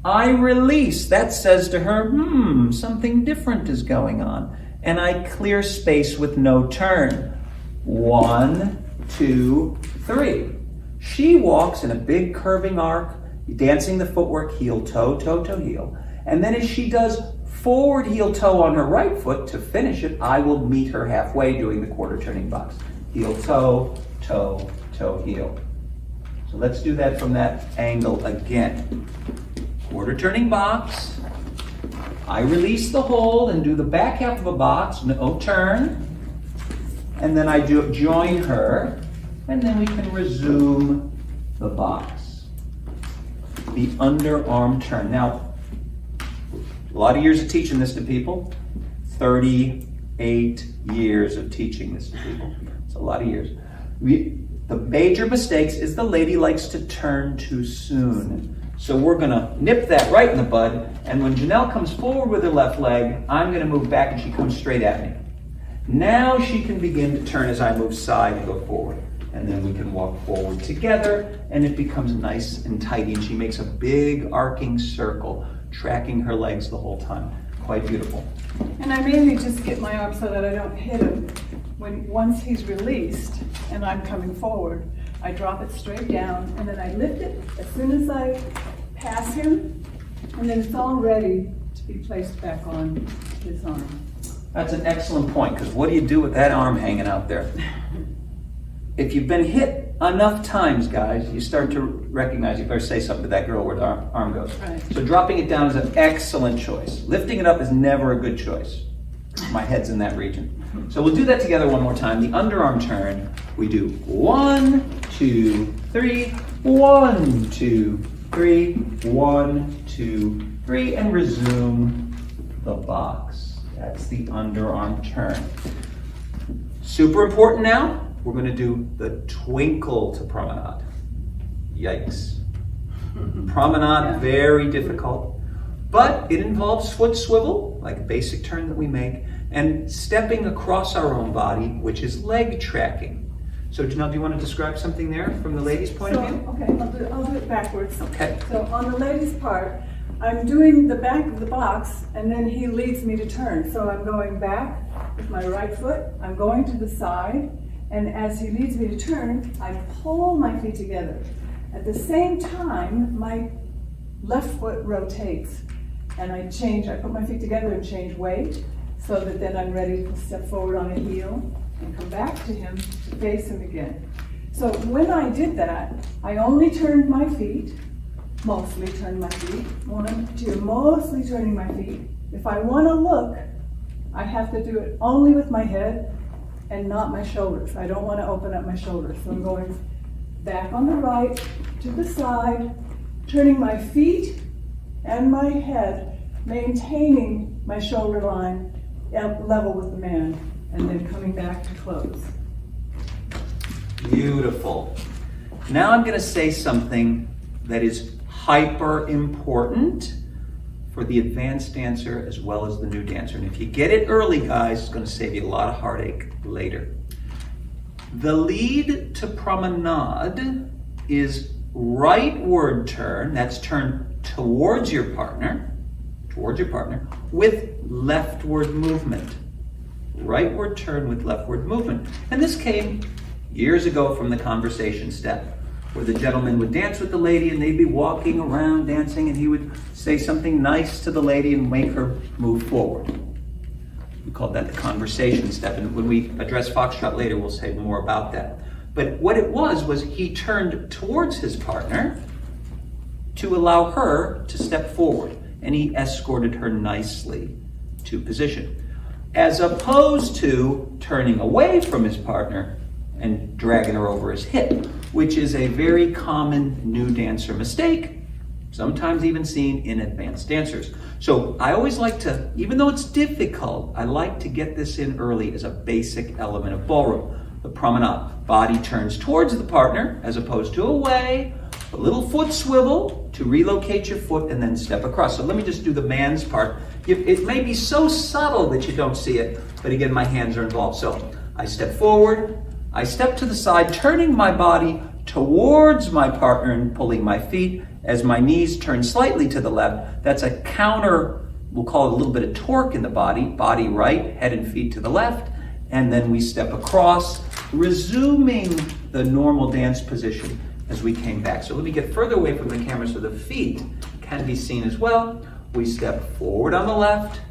I release. That says to her, hmm, something different is going on. And I clear space with no turn. One, two, three. She walks in a big curving arc, dancing the footwork, heel, toe, toe, toe, heel. And then as she does forward heel toe on her right foot to finish it, I will meet her halfway doing the quarter turning box. Heel toe, toe, toe, heel. So let's do that from that angle again. Quarter turning box. I release the hold and do the back half of a box, no turn. And then I do join her, and then we can resume the box. The underarm turn. Now, a lot of years of teaching this to people. thirty-eight years of teaching this to people. It's a lot of years. We, the major mistakes is the lady likes to turn too soon. So we're gonna nip that right in the bud, and when Jenell comes forward with her left leg, I'm gonna move back and she comes straight at me. Now she can begin to turn as I move side and go forward. And then we can walk forward together, and it becomes nice and tidy, and she makes a big arcing circle, tracking her legs the whole time. Quite beautiful. And I mainly just get my arm so that I don't hit him. When once he's released and I'm coming forward, I drop it straight down and then I lift it as soon as I pass him, and then it's all ready to be placed back on his arm. That's an excellent point, because what do you do with that arm hanging out there? If you've been hit enough times, guys, you start to recognize you better say something to that girl where the arm, arm goes. Right. So dropping it down is an excellent choice. Lifting it up is never a good choice. My head's in that region. So we'll do that together one more time. The underarm turn, we do one, two, three, one, two, three, one, two, three, and resume the box. That's the underarm turn. Super important now. We're going to do the twinkle to promenade. Yikes. Promenade, yeah. Very difficult, but it involves foot swivel, like a basic turn that we make, and stepping across our own body, which is leg tracking. So Jenell, do you want to describe something there from the lady's point so, of view? Okay, I'll do, I'll do it backwards. Okay. So on the lady's part, I'm doing the back of the box, and then he leads me to turn. So I'm going back with my right foot, I'm going to the side, and as he leads me to turn, I pull my feet together. At the same time, my left foot rotates, and I change, I put my feet together and change weight, so that then I'm ready to step forward on a heel and come back to him to face him again. So when I did that, I only turned my feet, mostly turned my feet, one, two, mostly turning my feet. If I want to look, I have to do it only with my head, and not my shoulders. I don't want to open up my shoulders. So I'm going back on the right, to the side, turning my feet and my head, maintaining my shoulder line level with the man, and then coming back to close. Beautiful. Now I'm going to say something that is hyper important for the advanced dancer as well as the new dancer. And if you get it early, guys, it's going to save you a lot of heartache later. The lead to promenade is rightward turn, that's turn towards your partner, towards your partner, with leftward movement. Rightward turn with leftward movement. And this came years ago from the conversation step, where the gentleman would dance with the lady and they'd be walking around dancing and he would say something nice to the lady and make her move forward. We called that the conversation step, and when we address Foxtrot later, we'll say more about that. But what it was, was he turned towards his partner to allow her to step forward, and he escorted her nicely to position, as opposed to turning away from his partner and dragging her over his hip, which is a very common new dancer mistake, sometimes even seen in advanced dancers. So I always like to, even though it's difficult, I like to get this in early as a basic element of ballroom. The promenade, body turns towards the partner as opposed to away, a little foot swivel to relocate your foot and then step across. So let me just do the man's part. It may be so subtle that you don't see it, but again, my hands are involved. So I step forward, I step to the side, turning my body towards my partner and pulling my feet as my knees turn slightly to the left. That's a counter, we'll call it a little bit of torque in the body, body right, head and feet to the left, and then we step across, resuming the normal dance position as we came back. So let me get further away from the camera so the feet can be seen as well. We step forward on the left,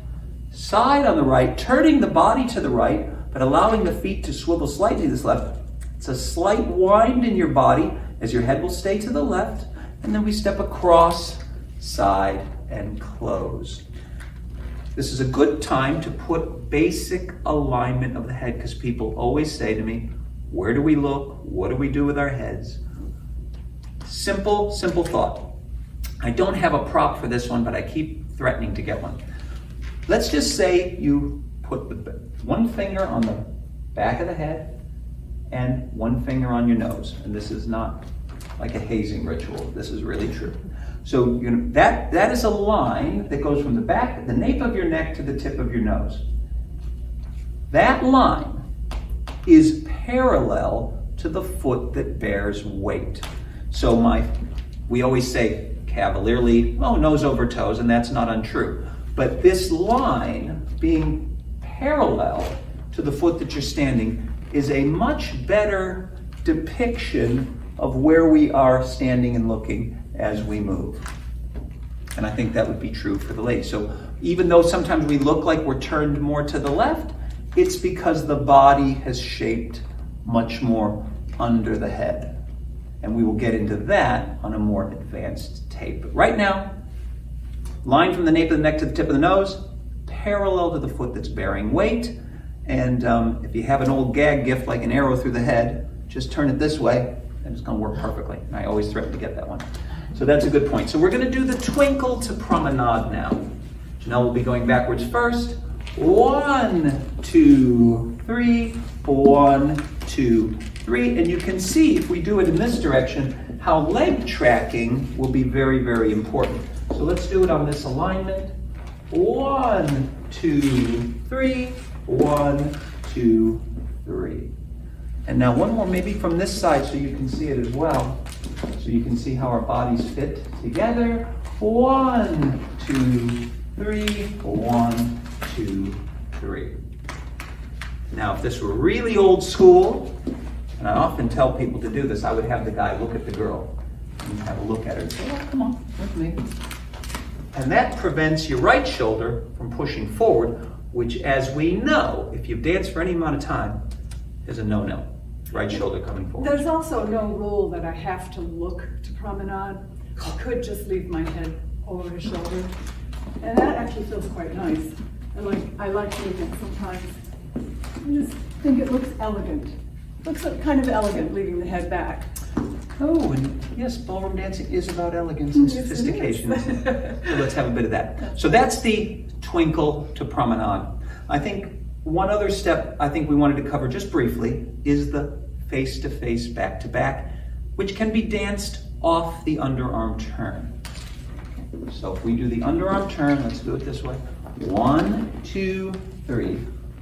side on the right, turning the body to the right, but allowing the feet to swivel slightly to the left. It's a slight wind in your body as your head will stay to the left, and then we step across, side, and close. This is a good time to put basic alignment of the head, because people always say to me, where do we look? What do we do with our heads? Simple, simple thought. I don't have a prop for this one, but I keep threatening to get one. Let's just say you put the one finger on the back of the head and one finger on your nose. And this is not like a hazing ritual. This is really true. So you know, that, that is a line that goes from the back, the nape of your neck to the tip of your nose. That line is parallel to the foot that bears weight. So my, we always say cavalierly, oh, nose over toes, and that's not untrue. But this line being parallel to the foot that you're standing is a much better depiction of where we are standing and looking as we move. And I think that would be true for the lady. So even though sometimes we look like we're turned more to the left, it's because the body has shaped much more under the head. And we will get into that on a more advanced tape. But right now, line from the nape of the neck to the tip of the nose, parallel to the foot that's bearing weight. And um, if you have an old gag gift like an arrow through the head, just turn it this way and it's going to work perfectly. And I always threaten to get that one. So that's a good point. So we're going to do the twinkle to promenade now. Jenell will be going backwards first. One, two, three, one, two, three. And you can see if we do it in this direction, how leg tracking will be very, very important. So let's do it on this alignment. One, two, three, one, two, three. And now one more, maybe from this side so you can see it as well. So you can see how our bodies fit together. One, two, three, one, two, three. Now, if this were really old school, and I often tell people to do this, I would have the guy look at the girl and have a look at her and say, oh, come on, with me. And that prevents your right shoulder from pushing forward, which, as we know, if you've danced for any amount of time, is a no-no. Right shoulder coming forward. There's also no rule that I have to look to promenade. I could just leave my head over his shoulder. And that actually feels quite nice. And like, I like doing it sometimes. I just think it looks elegant. It looks kind of elegant leaving the head back. Oh, and yes, ballroom dancing is about elegance and sophistication. So let's have a bit of that. So that's the twinkle to promenade. I think one other step I think we wanted to cover just briefly is the face-to-face, back-to-back, which can be danced off the underarm turn. So if we do the underarm turn, let's do it this way. One, two, three.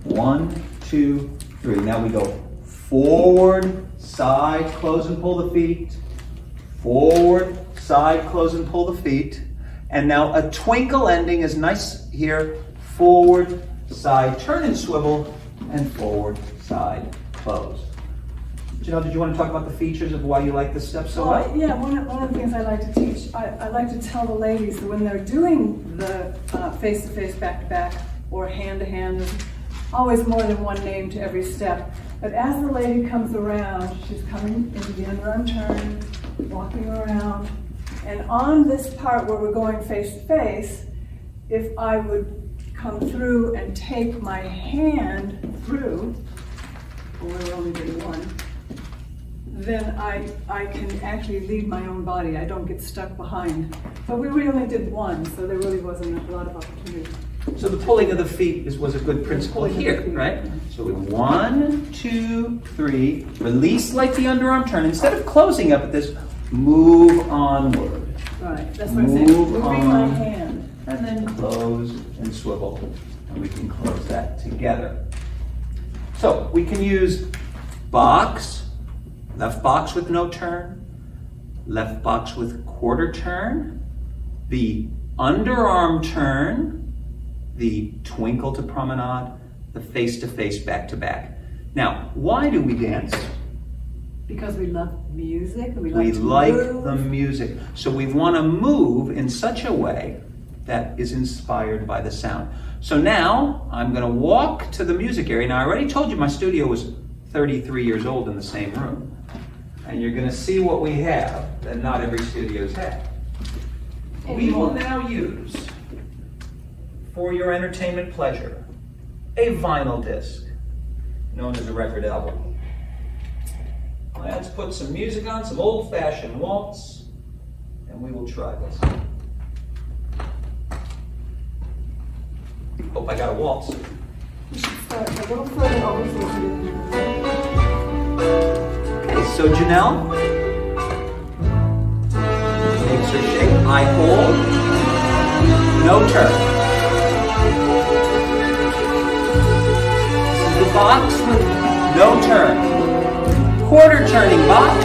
One, two, three. Now we go forward, side, close and pull the feet. Forward, side, close and pull the feet. And now a twinkle ending is nice here. Forward, side, turn and swivel, and forward, side, close. Jenell, did you want to talk about the features of why you like this step so much? Well, yeah, one of, one of the things I like to teach, I, I like to tell the ladies that when they're doing the face-to-face, uh, back-to-back, or hand-to-hand, there's always more than one name to every step. But as the lady comes around, she's coming into the underarm turn, walking around, and on this part where we're going face-to-face, if I would come through and take my hand through, well, we're only doing one, then I, I can actually lead my own body. I don't get stuck behind. But we really only did one, so there really wasn't a lot of opportunity. So the pulling of the feet is, was a good principle here, right? So we one, two, three, release like the underarm turn. Instead of closing up at this, move onward. Right, that's what I'm saying, moving my hand. And then close and swivel, and we can close that together. So we can use box, left box with no turn, left box with quarter turn, the underarm turn, the twinkle to promenade, the face-to-face, back-to-back. Now, why do we dance? Because we love music, and we like to move. We like the music, so we want to move in such a way that is inspired by the sound. So now I'm gonna walk to the music area. Now I already told you my studio was thirty-three years old in the same room. And you're gonna see what we have that not every studio's had. We will now use, for your entertainment pleasure, a vinyl disc, known as a record album. Let's put some music on, some old-fashioned waltz, and we will try this. Hope I got a waltz. Okay, so Jenell makes her shake. I hold. No turn. The box with no turn. Quarter turning box.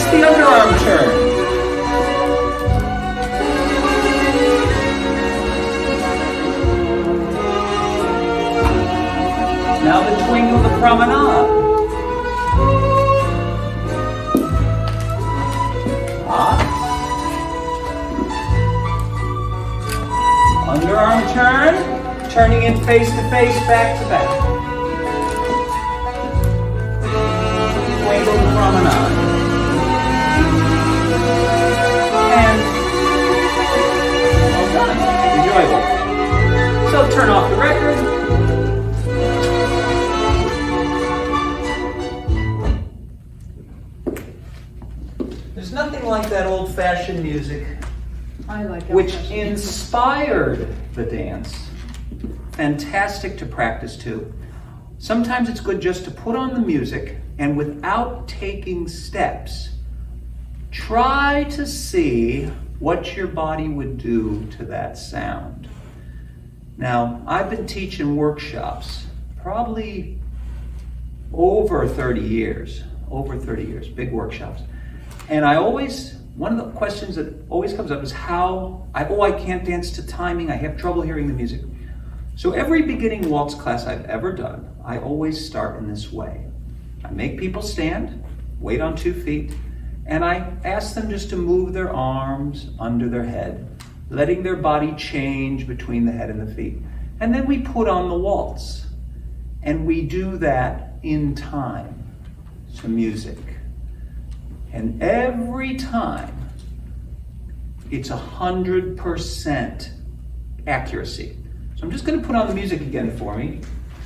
The underarm turn. Now the twinkle of the promenade. Up. Underarm turn, turning it face to face, back to back. Twinkle of the promenade. Enjoyable. So turn off the record. There's nothing like that old-fashioned music, I like old which inspired the dance. Fantastic to practice to. Sometimes it's good just to put on the music and without taking steps, try to see what your body would do to that sound. Now, I've been teaching workshops probably over thirty years, over thirty years, big workshops. And I always, one of the questions that always comes up is how, I, oh, I can't dance to timing, I have trouble hearing the music. So every beginning waltz class I've ever done, I always start in this way. I make people stand, wait on two feet, and I ask them just to move their arms under their head, letting their body change between the head and the feet. And then we put on the waltz, and we do that in time to music. And every time, it's one hundred percent accuracy. So I'm just going to put on the music again for me,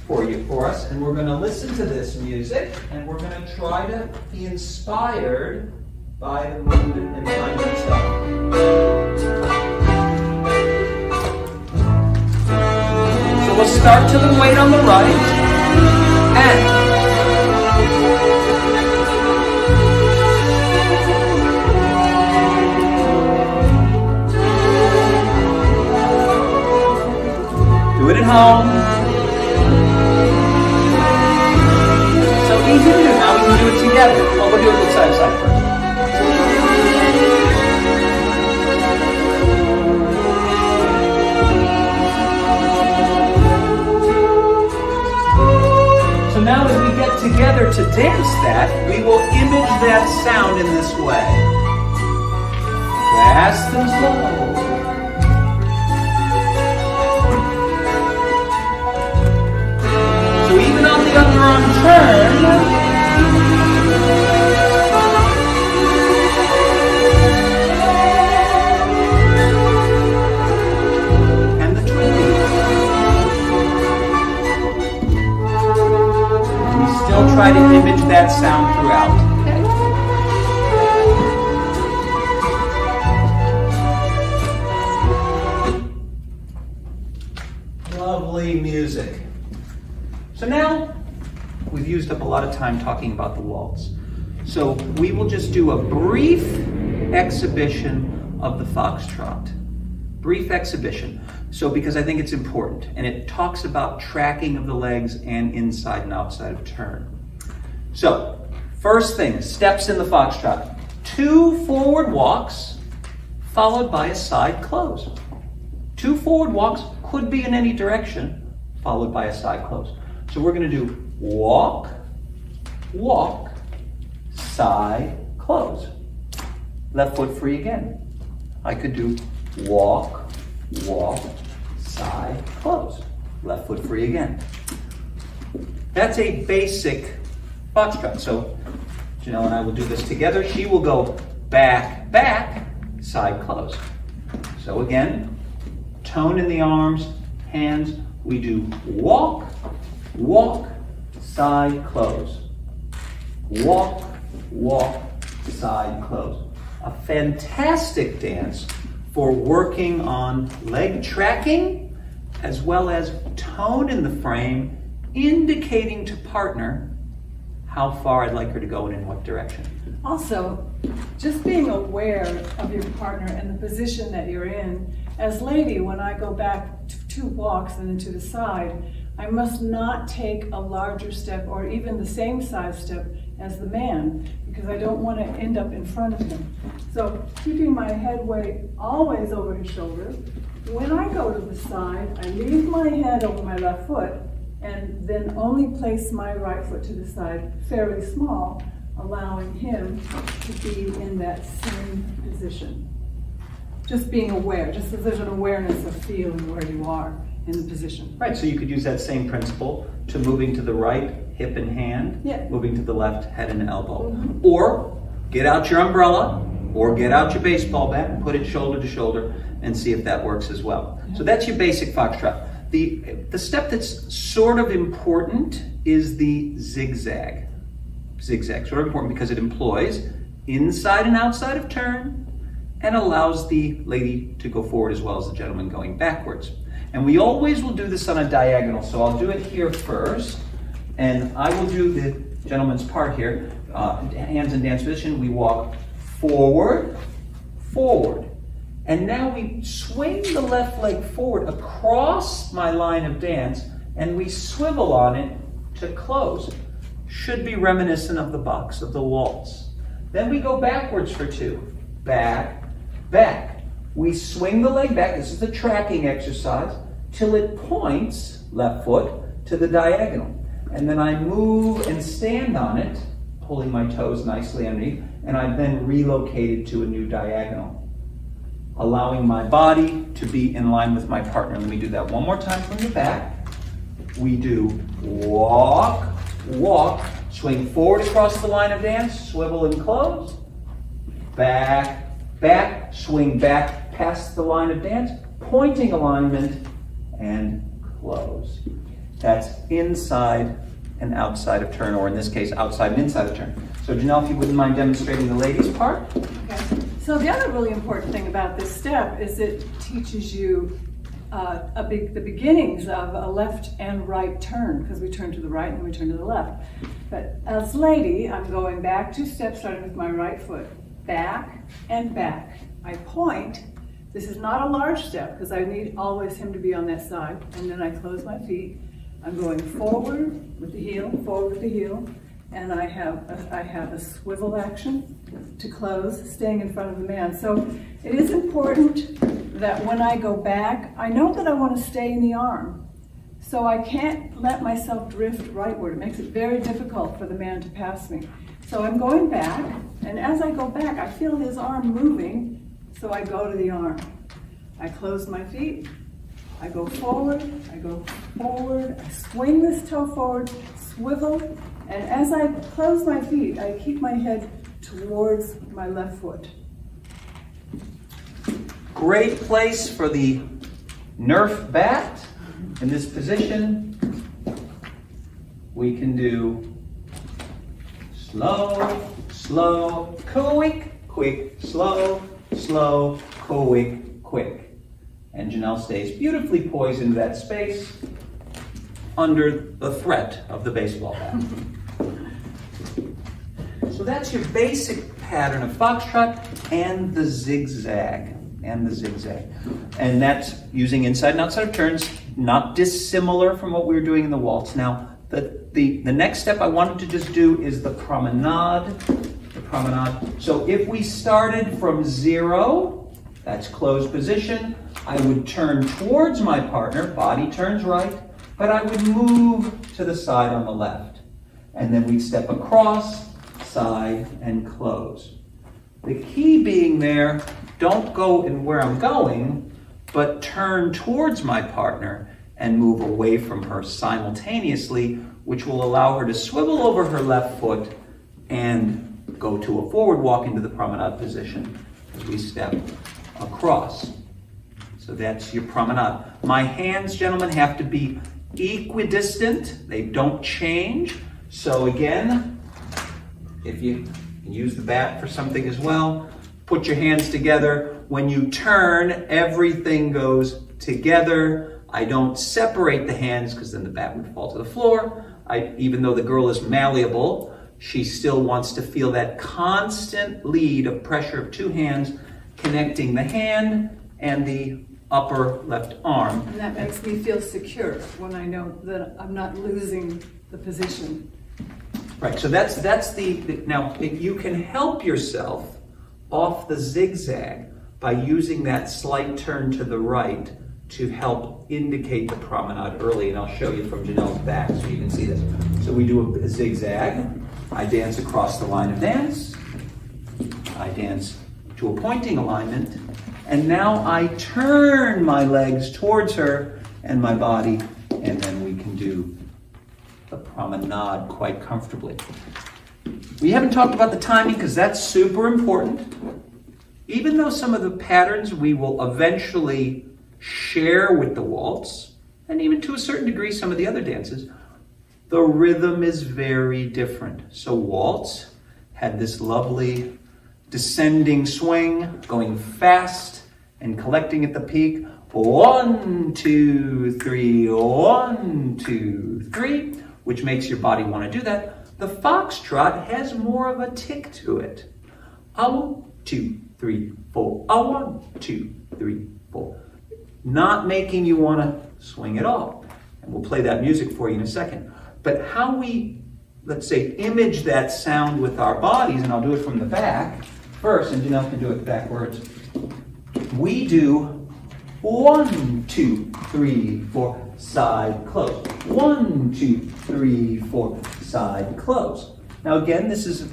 for you, for us, and we're going to listen to this music, and we're going to try to be inspired by the movement and mind itself. So we'll start to the weight on the right, and do it at home. So easy to do. Now we can do it together. Well, we'll do it side to side first. So now as we get together to dance that, we will image that sound in this way. Fast and slow. Other arm turn. And the twin beat. We still try to image that sound throughout. Lovely music. So now we've used up a lot of time talking about the waltz. So we will just do a brief exhibition of the foxtrot. Brief exhibition. So because I think it's important, and it talks about tracking of the legs and inside and outside of turn. So first thing, steps in the foxtrot. Two forward walks followed by a side close. Two forward walks could be in any direction followed by a side close. So we're going to do walk, walk, side, close. Left foot free again. I could do walk, walk, side, close. Left foot free again. That's a basic foxtrot. So Jenell and I will do this together. She will go back, back, side, close. So again, tone in the arms, hands. We do walk, walk, side close. Walk, walk, side close. A fantastic dance for working on leg tracking as well as tone in the frame, indicating to partner how far I'd like her to go and in what direction. Also, just being aware of your partner and the position that you're in. As lady, when I go back to two walks and then to the side, I must not take a larger step or even the same size step as the man, because I don't want to end up in front of him. So keeping my head weight always over his shoulder. When I go to the side, I leave my hand over my left foot and then only place my right foot to the side fairly small, allowing him to be in that same position. Just being aware, just so there's an awareness of feeling where you are in the position. Right, so you could use that same principle to moving to the right, hip and hand, yeah. Moving to the left, head and elbow. Mm-hmm. Or get out your umbrella, or get out your baseball bat and put it shoulder to shoulder and see if that works as well. Yeah. So that's your basic foxtrot. The, the step that's sort of important is the zigzag. Zigzag, sort of important because it employs inside and outside of turn and allows the lady to go forward as well as the gentleman going backwards. And we always will do this on a diagonal, so I'll do it here first, and I will do the gentleman's part here. Uh, hands in dance position, we walk forward, forward, and now we swing the left leg forward across my line of dance, and we swivel on it to close. Should be reminiscent of the box of the waltz. Then we go backwards for two, back, back. We swing the leg back, this is the tracking exercise, till it points, left foot, to the diagonal. And then I move and stand on it, pulling my toes nicely underneath, and I've then relocated to a new diagonal, allowing my body to be in line with my partner. Let me do that one more time from the back. We do walk, walk, swing forward across the line of dance, swivel and close, back, back, swing back past the line of dance, pointing alignment, and close. That's inside and outside of turn, or in this case, outside and inside of turn. So Jenell, if you wouldn't mind demonstrating the ladies part. Okay. So the other really important thing about this step is it teaches you uh, a be the beginnings of a left and right turn, because we turn to the right and we turn to the left. But as lady, I'm going back two steps, starting with my right foot. Back and back. I point. This is not a large step, because I need always him to be on that side. And then I close my feet. I'm going forward with the heel, forward with the heel, and I have a, I have a swivel action to close, staying in front of the man. So it is important that when I go back, I know that I want to stay in the arm. So I can't let myself drift rightward. It makes it very difficult for the man to pass me. So I'm going back, and as I go back, I feel his arm moving, so I go to the arm. I close my feet, I go forward, I go forward, I swing this toe forward, swivel, and as I close my feet, I keep my head towards my left foot. Great place for the Nerf bat. In this position, we can do slow, slow, quick, quick, slow, slow, quick, quick. And Jenell stays beautifully poised into that space under the threat of the baseball bat. So that's your basic pattern of foxtrot and the zigzag, and the zigzag. And that's using inside and outside of turns, not dissimilar from what we were doing in the waltz. Now, the, the, the next step I wanted to just do is the promenade, the promenade. So if we started from zero, that's closed position, I would turn towards my partner, body turns right, but I would move to the side on the left. And then we'd step across, side, and close. The key being there, don't go in where I'm going, but turn towards my partner and move away from her simultaneously, which will allow her to swivel over her left foot and go to a forward walk into the promenade position as we step across. So that's your promenade. My hands, gentlemen, have to be equidistant. They don't change. So again, if you can use the bat for something as well, put your hands together. When you turn, everything goes together. I don't separate the hands because then the bat would fall to the floor. I, even though the girl is malleable, she still wants to feel that constant lead of pressure of two hands connecting the hand and the upper left arm. And that makes me feel secure when I know that I'm not losing the position. Right, so that's, that's the, the now if you can help yourself off the zigzag by using that slight turn to the right to help indicate the promenade early, and I'll show you from Jenell's back so you can see this. So we do a, a zigzag, I dance across the line of dance, I dance to a pointing alignment, and now I turn my legs towards her and my body, and then we can do the promenade quite comfortably. We haven't talked about the timing because that's super important. Even though some of the patterns we will eventually share with the waltz, and even to a certain degree some of the other dances, the rhythm is very different. So waltz had this lovely descending swing, going fast and collecting at the peak. One, two, three, one, two, three, which makes your body want to do that. The foxtrot has more of a tick to it. A one, two, three, four. A one, two, three, four. Not making you want to swing at all. And we'll play that music for you in a second. But how we, let's say, image that sound with our bodies, and I'll do it from the back first, and Jenell can do it backwards. We do one, two, three, four. Side close. One, two, three, four. Side close. Now again, this is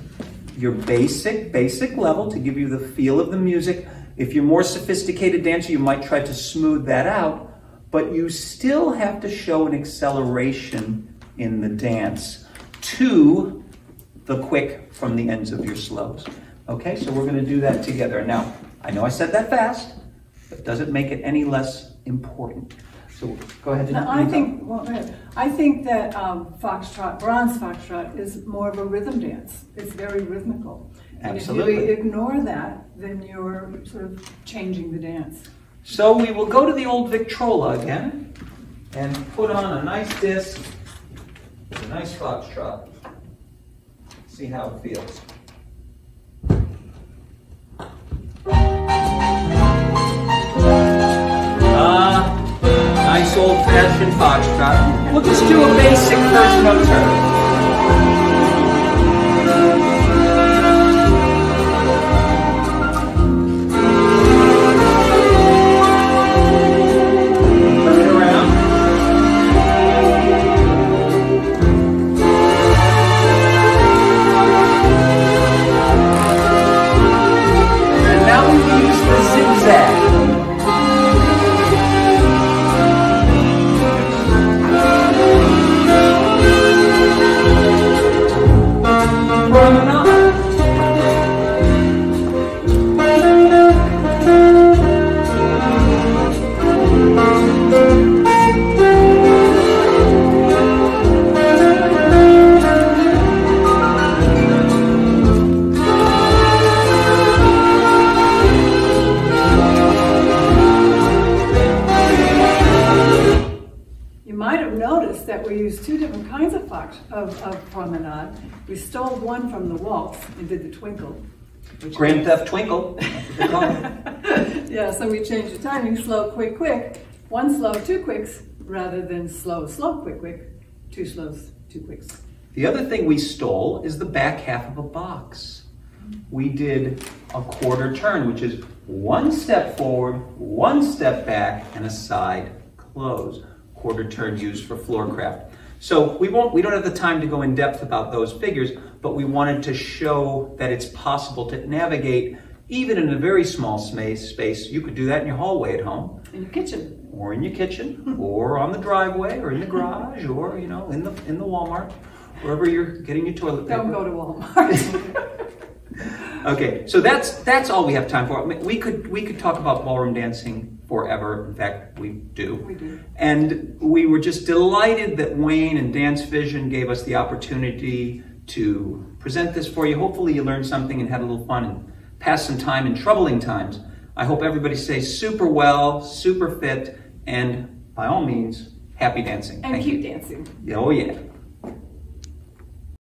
your basic, basic level to give you the feel of the music. If you're more sophisticated dancer, you might try to smooth that out, but you still have to show an acceleration in the dance to the quick from the ends of your slows. Okay, so we're going to do that together. Now, I know I said that fast, but doesn't make it any less important. So go ahead. And no, I think well, I think that um, foxtrot, bronze foxtrot, is more of a rhythm dance. It's very rhythmical. Absolutely. And if you ignore that, then you're sort of changing the dance. So we will go to the old Victrola again and put on a nice disc, a nice foxtrot. See how it feels. Ah, nice old-fashioned foxtrot. We'll just do a basic first note turn. That we used two different kinds of, fox, of, of promenade. We stole one from the waltz and did the twinkle. Grand Theft Twinkle. Yeah, so we changed the timing, slow, quick, quick. One slow, two quicks, rather than slow, slow, quick, quick. Two slows, two quicks. The other thing we stole is the back half of a box. We did a quarter turn, which is one step forward, one step back, and a side close. Quarter turn used for floor craft. So we won't, we don't have the time to go in depth about those figures, but we wanted to show that it's possible to navigate even in a very small space. Space you could do that in your hallway at home, in your kitchen, or in your kitchen, or on the driveway, or in the garage, or you know, in the in the Walmart, wherever you're getting your toilet paper. Don't go to Walmart. Okay, so that's that's all we have time for. We could we could talk about ballroom dancing forever. In fact, we do. We do. And we were just delighted that Wayne and Dance Vision gave us the opportunity to present this for you. Hopefully you learned something and had a little fun and passed some time in troubling times. I hope everybody stays super well, super fit, and by all means, happy dancing. And Thank keep you. dancing. Oh yeah.